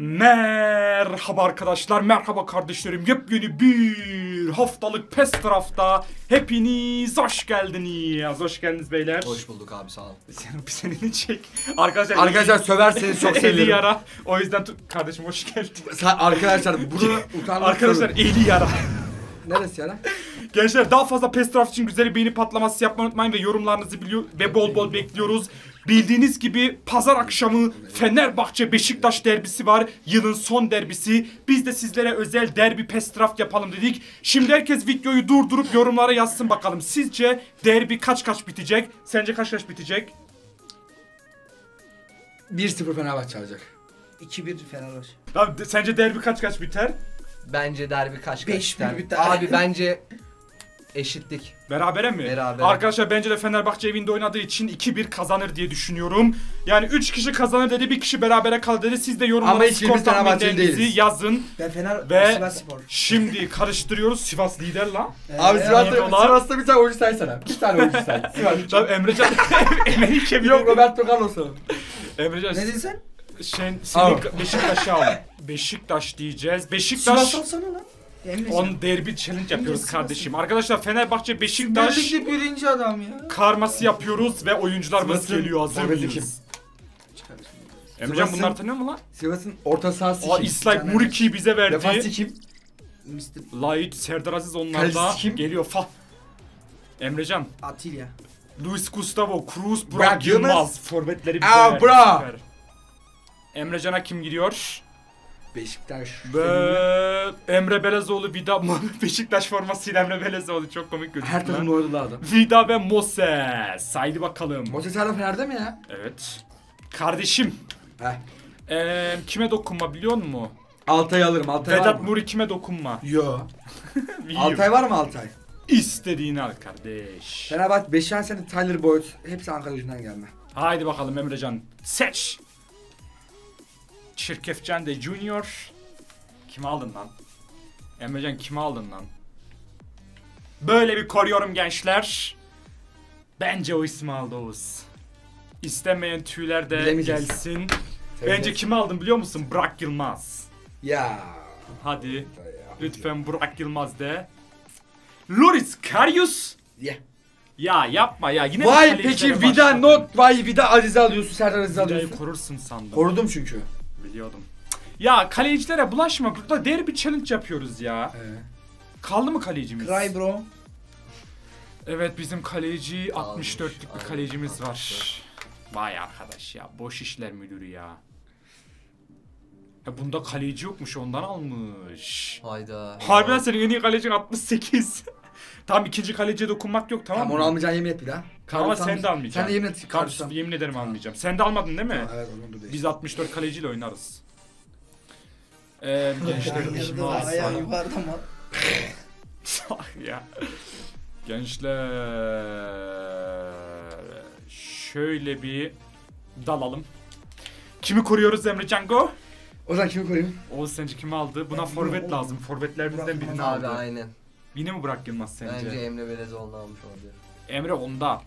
Merhaba arkadaşlar, merhaba kardeşlerim. Yepyeni bir haftalık PESDRAFT'a hepiniz hoş geldiniz. Hoş geldiniz beyler. Hoş bulduk abi, sağ ol. Senini çek. Arkadaşlar söverseniz çok sevinirim. Eli yara. O yüzden kardeşim hoş geldin. Arkadaşlar bunu utanmak. Arkadaşlar eli yara. Neresi yara? Gençler daha fazla PESDRAFT için güzel bir beğeni patlaması yapmayı unutmayın ve yorumlarınızı biliyor ve bol bol bekliyoruz. Bildiğiniz gibi pazar akşamı Fenerbahçe Beşiktaş derbisi var. Yılın son derbisi. Biz de sizlere özel derbi PESDRAFT yapalım dedik. Şimdi herkes videoyu durdurup yorumlara yazsın bakalım. Sizce derbi kaç bitecek? Sence kaç bitecek? 1-0 Fenerbahçe alacak. 2-1 Fenerbahçe. Abi sence derbi kaç biter? Bence derbi kaç biter. Abi bence eşitlik. Berabere mi? Berabere. Arkadaşlar bence de Fenerbahçe evinde oynadığı için 2-1 kazanır diye düşünüyorum. Yani 3 kişi kazanır dedi, 1 kişi berabere kaldı dedi. Siz de yorumlara skor tahminlerinizi yazın. Ben Sivas Spor. Şimdi karıştırıyoruz. Sivas lider lan. Abi Sivas'ta bir tane oyuncu saysana. 2 tane oyuncu say. Sivas. Emrecan. Yok, Roberto Carlos. Emrecan. Ne dedin sen? Beşiktaş'ı al. Beşiktaş diyeceğiz. Beşiktaş. Sivas olsana lan. On derbi challenge yapıyoruz kardeşim. Arkadaşlar Fenerbahçe Beşiktaş birinci adam ya. Karması yapıyoruz ve oyuncular nasıl geliyor, hazır mıyız? Emrecan bunlar tanıyor mu lan? Sivas'ın orta sahası kim? Slap Muriqi bize verdi. Defansı kim? Laiç, Serdar Aziz onlarda geliyor. Emrecan. Atiba. Luis Gustavo, Cruz, Burak Yılmaz forvetleri bize verdi. Emrecan'a kim gidiyor? Beşiktaş. Emre Belözoğlu, Vida, Beşiktaş formasıyla Emre Belözoğlu çok komik gözüküyor. Her takımda oynadı adam. Vida ve Moses. Haydi bakalım. Moses hala Fener'de mi ya? Evet. Kardeşim. Kime dokunma biliyor musun? Altay'ı alırım. Altay Vedat var mı? Vedat Muri kime dokunma? Yo. Altay var mı Altay? İstediğini al kardeş. Fenerbahçe 5 sene Tyler Boyd hepsi Ankara gücünden gelme. Haydi bakalım Emrecan. Seç. Şirkefcan de Junior. Kim aldın lan? Emrecan kim aldın lan? Böyle bir koruyorum gençler. Bence o ismi aldı Oğuz. İstemeyen tüyler de gelsin. Bence kimi aldın biliyor musun? Burak Yılmaz. Ya. Hadi. Lütfen Burak Yılmaz de. Loris, Karius. Ya. Ya yapma ya. Yine vay peki Vida not. Vay Vida Aziz'i alıyorsun. Serdar Aziz'i alıyorsun. Vida'yı korursun sandım. Korudum çünkü. Biliyordum. Ya kalecilere bulaşma. Burada derbi challenge yapıyoruz ya. Kaldı mı kalecimiz? Cry bro. Evet bizim kaleci 64'lük bir kalecimiz var. Vay arkadaş ya. Boş işler müdürü ya. Bunda kaleci yokmuş, ondan almış. Hayda. Harbiden senin en iyi kalecin 68. Tam ikinci kaleciye dokunmak yok, tamam mı? Onu almayacaksın, yemin et bir daha. Ama sen de almayacaksın. Sen de yemin et. Kardeşim yemin ederim almayacağım. Sen de almadın değil mi? Evet, almadım. Biz 64 kaleciyle oynarız. Gençler işimi alsana. Ya. Gençler. Şöyle bir dalalım. Kimi koruyoruz Emrecan Go? Ozan kimi koruyayım? Oğuz sence kimi aldı? Buna forvet lazım. Forvetlerimizden birini aldı. Aynen. Yine mi Burak Yılmaz sence? Bence Emre Belözoğlu almış olabilir. Emre onda.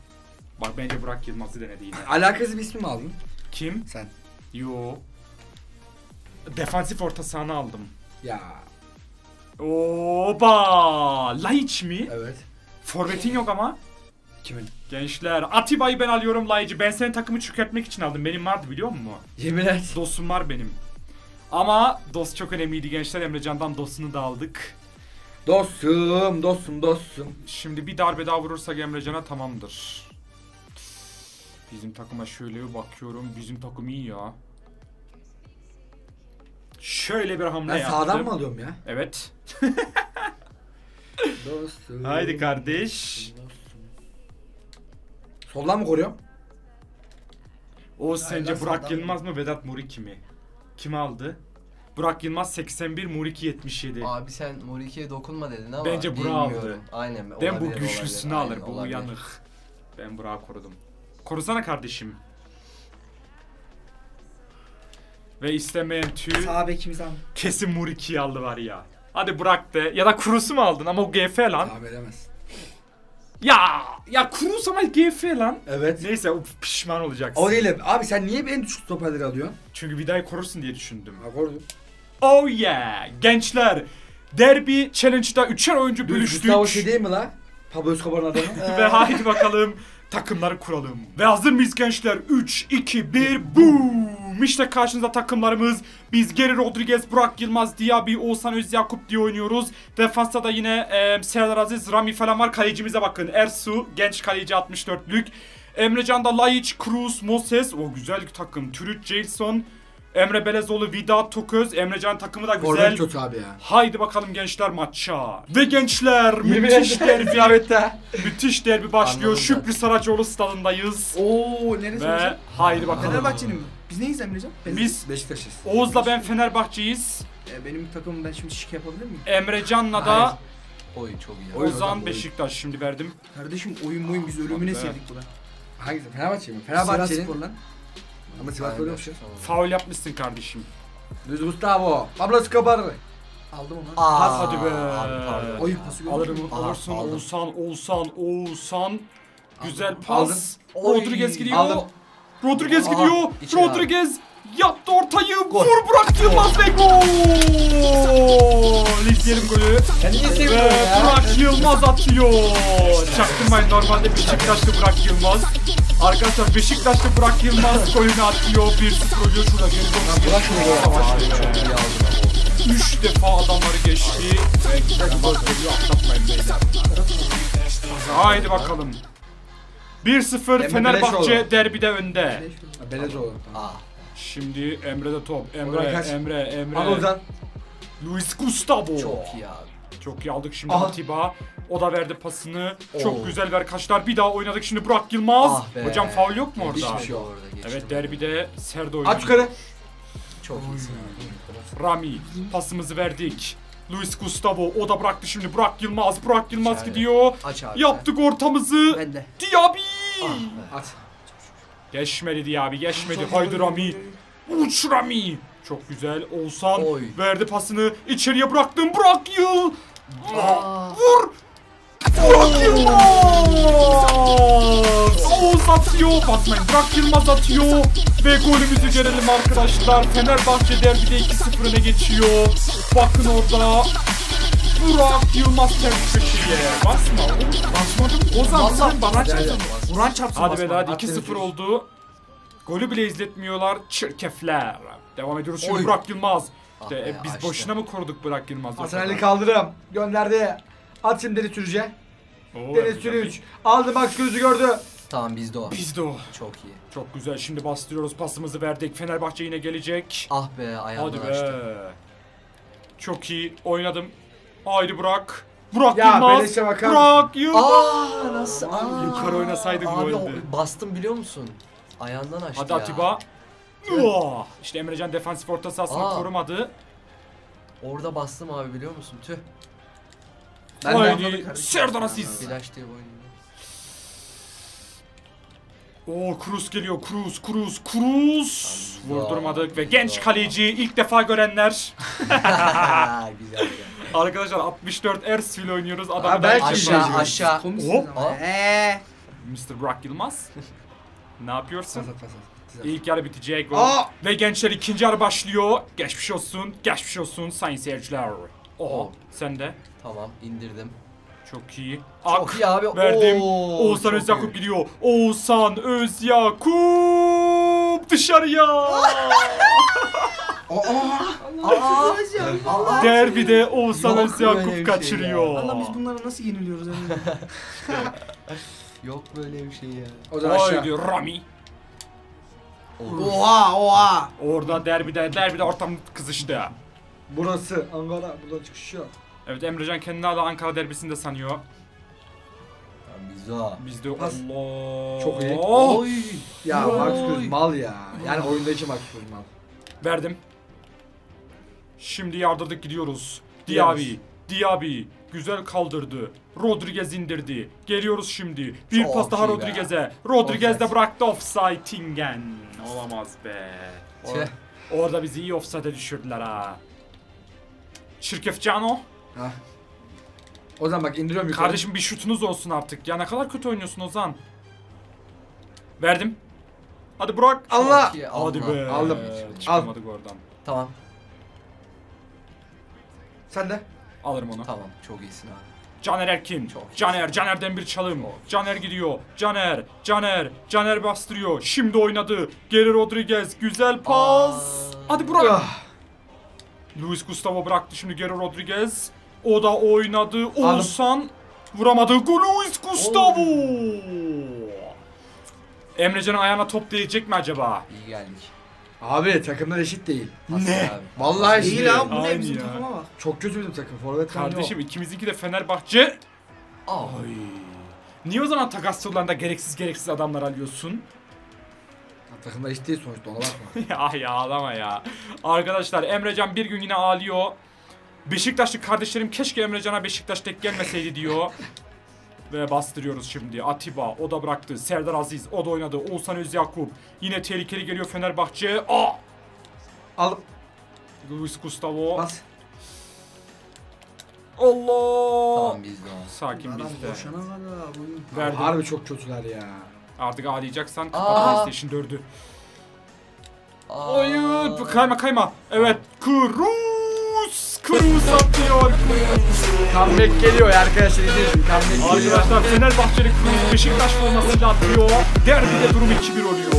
Bak bence Burak Yılmaz'ı denedi yine. Alakasız bir ismi mi aldın? Kim? Sen. Yo. Defansif orta sahanı aldım. Ya. Oba. Laiç mi? Evet. Forvetin yok ama. Kimin? Gençler. Atiba'yı ben alıyorum, Laiç'i. Ben senin takımı çökertmek için aldım. Benim vardı biliyor musun? Yemin et. Dostum var benim. Ama dost çok önemliydi gençler. Emrecan'dan dostunu da aldık. Dostum. Şimdi bir darbe daha vurursak Emrecan'a tamamdır. Bizim takıma şöyle bir bakıyorum. Bizim takım iyi ya. Şöyle bir hamle yaptım. Ben sağdan mı alıyorum ya? Evet. Dostum. Haydi kardeş. Dostum. Soldan mı koruyorum? O sence Burak Yılmaz mı Vedat Muriqi mi? Kim aldı? Burak Yılmaz 81, Muriqi 77. Abi sen Muriki'ye dokunma dedin ama bence Burak'ı aldı. Aynen. Ben bu güçlüsünü alır, bu uyanık. Ben Burak'ı korudum. Korusana kardeşim. Ve istemeyen tüy. Sağ bekimizi al. Kesin Muriki'yi aldı var ya. Hadi Burak de. Ya da Cruz'u mu aldın ama o GF lan. Abi edemez. Ya Cruz ama GF lan. Evet. Neyse pişman olacaksın. Öyle. Abi sen niye en düşük stoperleri alıyorsun? Çünkü Vida'yı korursun diye düşündüm. Ha, korudum. Oh yeah. Gençler. Derbi challenge'da 3'er oyuncu bölüştük. Gustavo şey değil mi la? Pablo Escobar'ın adamı. Ve haydi bakalım takımları kuralım. Ve hazır mıyız gençler? 3, 2, 1, boom! İşte karşınızda takımlarımız. Biz Gary Rodríguez, Burak Yılmaz, Diaby, Oğuzhan Özyakup diye oynuyoruz. Defansta da yine Serdar Aziz, Rami falan var. Kalecimize bakın. Ersu, genç kaleci 64'lük. Emrecan da Laiç, Cruz, Moses. O güzel bir takım. Türüt, Jason. Emre Belözoğlu, Vida, Toköz, Emrecan takımı da güzel. Kötü abi ya. Haydi bakalım gençler maça. Ve gençler müthiş derbi. Evet ha. Müthiş derbi başlıyor. Şükrü Saracoğlu stadındayız. Oo neresi hocam? Haydi bakalım. Fenerbahçe'nin mi? Biz neyiz Emrecan? Biz Beşiktaş'ız. Oğuz'la ben Fenerbahçe'yiz. Benim takımım, ben şimdi şike yapabilir miyim? Emrecan'la da oy çok iyi. Ozan Beşiktaş oyun. Şimdi verdim. Kardeşim oyun biz ölümüne sevdik buna. Hangisi? Fenerbahçe mi? Fenerbahçe'nin. Ama Sivas böyle olmuş ya. Faul yapmışsın kardeşim. Luis Gustavo. Pablo Escobar. Aldım onu. Pas hadi be. Oyun pası görüyorum. Alırsın. Oğuzhan. Güzel pas. Rodríguez gidiyor. Rodríguez yaptı ortayı. Vur Burak Yılmaz ve gol. İzleyelim golü. Ve Burak Yılmaz atıyor. Çaktırmayın, normalde bir Beşiktaşlı Burak Yılmaz. Arkadaşlar Beşiktaş'ta Burak Yılmaz golünü atıyor, 1-0 oluyor şurada geri dönüyor. 3 defa adamları geçti. Haydi bakalım. 1-0 Fenerbahçe derbide önde. Belözoğlu. Şimdi Emre'de top. Emre. Ozan. Luis Gustavo. Çok iyi abi. Çok iyi aldık şimdi. Aha. Atiba. O da verdi pasını. Oo. Çok güzel ver kaçlar. Bir daha oynadık şimdi Burak Yılmaz. Ah hocam faul yok mu orada? Hiçbir şey orada. Geçtim. Evet derbide Serdo oynadı. At yukarı. Çok iyi. Rami pasımızı verdik. Luis Gustavo o da bıraktı şimdi Burak Yılmaz Aç gidiyor. Abi. Yaptık ortamızı. Ben de. Diaby. Ah at. Geçmedi Diaby. Geçmedi. Haydi Rami. Uç Rami. Çok güzel. Oğuzhan verdi pasını. İçeriye bıraktım. Burak Yılmaz. Vur. Burak Yılmaz! Oğuz atıyor, basmayın. Burak Yılmaz atıyor ve golümüzü görelim arkadaşlar. Fenerbahçe derbide 2-0 öne geçiyor. Bakın orada. Burak Yılmaz ters köşeye. Basma. Basmadım. Ozan sen bana çarptın. Buran çarptı. Hadi be hadi 2-0 oldu. Golü bile izletmiyorlar. Çirkefler. Devam ediyoruz şimdi Burak Yılmaz. İşte, biz açtı. Boşuna mı koruduk Burak Yılmaz'ı? Ataneli kaldırım. Gönderdi. At şimdi Deniz Türüc'e. Deniz Türüc. Aldı bak gözü gördü. Tamam bizde o. Çok iyi. Çok güzel şimdi bastırıyoruz, pasımızı verdik. Fenerbahçe yine gelecek. Ah be ayağımdan açtı. Çok iyi oynadım. Haydi Burak. Burak Yılmaz. Aa, nasıl? Aa, yukarı oynasaydık abi, bastım biliyor musun? Ayağından açtı. Hadi ya. Atiba. Evet. İşte Emrecan defansif orta sahasını korumadı. Orada bastım abi biliyor musun? Tüh. Haydi Serdar Aziz. Cruz geliyor. Cruz. Vurdurmadık ve genç kaleci ilk defa görenler. Güzel. Arkadaşlar 64 Ersu ile oynuyoruz. Adamı aşağı. Mr. Burak Yılmaz. Ne yapıyorsun? İlk yarı bitecek. Ve gençler ikinci yarı başlıyor. Geçmiş olsun sayın seyirciler. Oho sen de. Tamam indirdim. Çok iyi. Çok iyi abi. Verdim. Oğuzhan Özyakup gidiyor. Oğuzhan Özyakup dışarıya. Derbide Oğuzhan Özyakup kaçırıyor. Allah biz bunlara nasıl yeniliyoruz? Yok böyle bir şey ya. O da aşağı diyor Rami. Oha. Orada derbide ortam kızıştı. Burası Ankara, buradan çıkış yok. Evet Emrecan kendini hala Ankara derbisini de sanıyor. Bizde Allah. Çok iyi. Oy. Ya Max mal ya. Yani oyundaki Max mal. Verdim. Şimdi yardırdık gidiyoruz. Diaby güzel kaldırdı. Rodríguez indirdi. Geliyoruz şimdi. Bir pas daha Rodríguez'e. Rodríguez de bıraktı offside'ingen. Olamaz be. Orada bizi iyi offside'e düşürdüler ha. Çirkef Cano. Ozan bak indiriyorum yukarı. Kardeşim bir şutunuz olsun artık. Ya ne kadar kötü oynuyorsun Ozan. Verdim. Hadi Burak. Allah. Hadi Allah. Be. Aldım. Çıkamadık oradan. Tamam. Sen de. Alırım onu. Tamam. Çok iyisin abi. Caner Erkin. Çok Caner. Caner'den bir çalım. Caner gidiyor. Caner. Caner. Caner bastırıyor. Şimdi oynadı. Gary Rodríguez. Güzel pas. Hadi Burak. Luis Gustavo bıraktı şimdi Gary Rodríguez. O da oynadı. Oğuzhan vuramadı. Luis Gustavo. Emrecan'ın ayağına top değecek mi acaba? İyi geldik. Abi takımlar eşit değil. Ne? Vallahi eşit değil. Lan bu ne bizim takım ama. Çok kötü bizim takım. Forvet kardeşim ikimizinki de Fenerbahçe. Ay. Niye o zaman takas yollarında gereksiz gereksiz adamlar alıyorsun? Takımlar eşit değil sonuçta ona bakma. Ay ağlama ya. Arkadaşlar Emrecan bir gün yine ağlıyor. Beşiktaşlı kardeşlerim keşke Emrecan'a Beşiktaş tek gelmeseydi diyor. Ve bastırıyoruz şimdi. Atiba o da bıraktı. Serdar Aziz o da oynadı. Oğuzhan Özyakup yine tehlikeli geliyor Fenerbahçe. Aa! Al. Luis Gustavo. Bas. Allah! Tamam bizde. Sakin bizde. Verdim. Harbi çok kötüler ya. Artık ağlayacaksan kapat PlayStation 4'ü. Hayır. Kayma kayma. Evet. Cruz atıyor. Comeback geliyor arkadaşlar. Arkadaşlar Fenerbahçeli Cruz Beşiktaş formasıyla atıyor. Derbide durum 2-1 oluyor.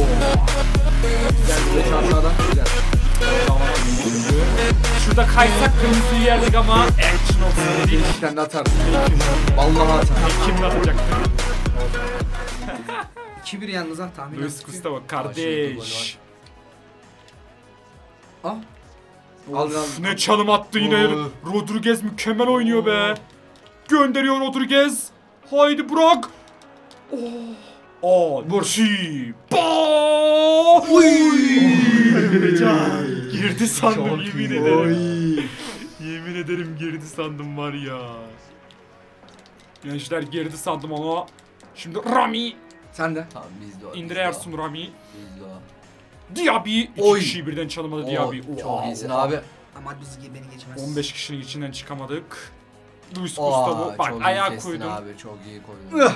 Şurada kaysak kırmızıyı yerdik ama action olsun dedik. Sen de atar. Vallahi atar. Kim de atacaktı? 2-1 yalnız ha tahmin ettim. Luis Gustavo kardeş. Ah. Of, ne çalım attı yine. Rodríguez mükemmel oynuyor be. Gönderiyor Rodríguez. Haydi Burak. Bursi. Girdi sandım çok yemin ederim. Yemin ederim girdi sandım var ya. Gençler girdi sandım ama. Şimdi Rami. Sen de. Tamam bizde. İndire Ersun Rami. Bizde. Diaby 2 kişiyi birden çalamadı Diaby. Çok iyisin abi. Ama biz beni geçemez. 15 kişinin içinden çıkamadık. Luis Gustavo bak ayağa koydum. Abi çok iyi koydun.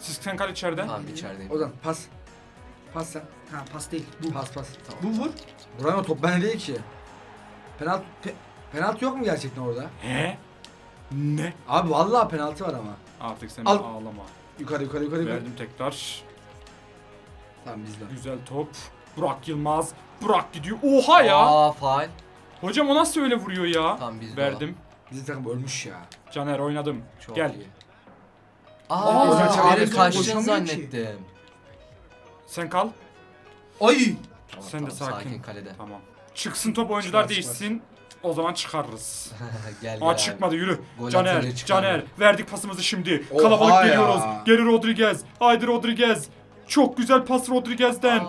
Siz sen kal içeride. Tamam içerideyim. Ozan pas. Pas sen. Ha pas değil. Bu. Pas pas. Tamam. Bu vur. Buranın top bende değil ki. Penaltı penaltı yok mu gerçekten orada? He? Ne? Abi vallahi penaltı var ama. Artık sen ağlama. Yukarı yukarı yukarı. Verdim tekrar. Tamam bizde. Güzel top. Burak Yılmaz. Burak gidiyor. Oha ya. Faal. Hocam o nasıl öyle vuruyor ya? Tam biz verdim. Bizim takım ölmüş ya. Caner oynadım. Çok gel. Iyi. Abi kaçtığını zannettim. Ki. Sen kal. Ay. Tamam, sen tamam, de sakin kalede. Tamam. Çıksın top oyuncular çıkar, değişsin. Çıkar. O zaman çıkarırız. Gel gel. Çıkmadı yürü. Gol Caner. Caner verdik pasımızı şimdi. Oha kalabalık ya. Geliyoruz. Geri Rodríguez. Haydi Rodríguez. Çok güzel pas Rodríguez'den.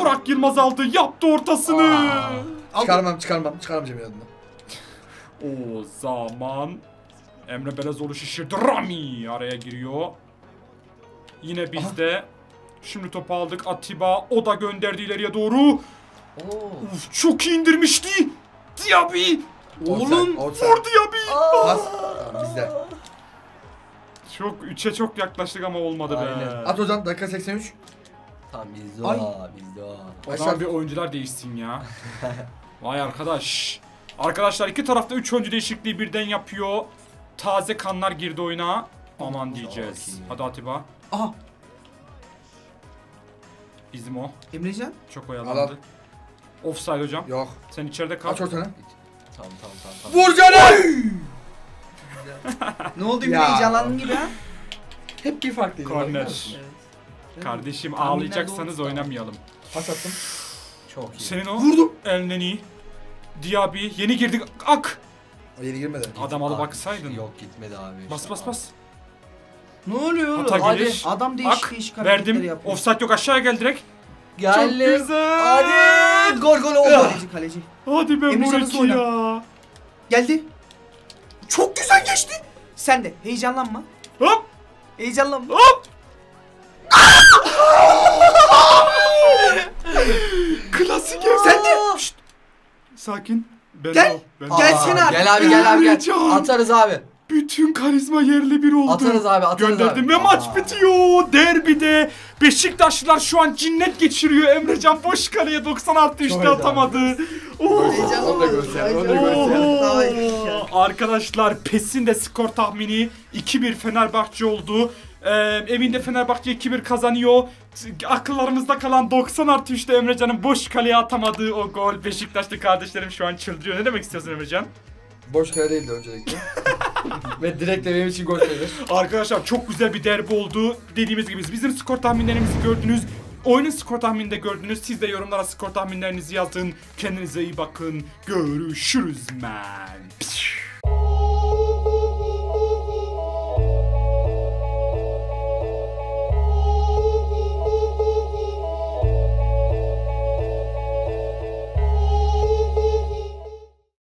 Burak Yılmaz aldı. Yaptı ortasını. Çıkarmayacağım yanına. O zaman Emre Belözoğlu şişirdi. Rami araya giriyor. Yine bizde. Şimdi topu aldık. Atiba o da gönderdi ileriye doğru. Uf, çok iyi indirmişti. Diaby. Oğlum vur Diaby. Bizde. Çok 3'e çok yaklaştık ama olmadı be. At Ozan dakika 83. Tamam bizde Ozan bir oyuncular değişsin ya. Vay arkadaş. Arkadaşlar iki tarafta 3 oyuncu değişikliği birden yapıyor. Taze kanlar girdi oyuna. Aman diyeceğiz. Hadi Atiba. Aha. Bizim o. Emrecan. Çok oyalandı. Offside hocam. Yok. Sen içeride kal. Aç ortana. Tamam. Vur canım. Ne oldu yine heyecanlandın gibi ha? Hep bir fark değil. Korner. Evet. Kardeşim ağlayacaksanız oynamayalım. Pas attım. Çok iyi. Senin o. Vurdum. Elinden iyi. Diaby yeni girdik. Ak. Yeni girmedi. Adam alı baksaydın. Yok gitmedi abi. Bas. Ne oluyor oğlum? Hadi. Adam değişik hareketler yapıyor. Offside yok aşağıya gel direkt. Geldi. Çok güzel. Hadi. Gol oldu. Kaleci. Hadi be Muriqi ya. Geldi. Çok güzel geçti. Sen de heyecanlanma. Hop. Heyecanlanma. Hop. Klasik. Sen de. Şşt. Sakin. Gel. Gelsene abi. Gel abi. Atarız abi. Bütün karizma yerli bir oldu. Atarız abi, atarız. Gönderdim abi. Ve maç bitiyor. Derbide Beşiktaşlılar şu an cinnet geçiriyor. Emrecan boş kaleye 90 artı 3'te atamadı. Arkadaşlar PES'in de skor tahmini 2-1 Fenerbahçe oldu. Evinde Fenerbahçe 2-1 kazanıyor. Akıllarımızda kalan 90 artı 3'te Emrecan'ın boş kaleye atamadığı o gol. Beşiktaşlı kardeşlerim şu an çıldırıyor. Ne demek istiyorsun Emrecan? Boş kale değildi öncelikle. Ve direkt de benim için gol gelir. Arkadaşlar çok güzel bir derbi oldu. Dediğimiz gibi bizim skor tahminlerimizi gördünüz. Oyunun skor tahminini de gördünüz. Siz de yorumlara skor tahminlerinizi yazın. Kendinize iyi bakın. Görüşürüz men.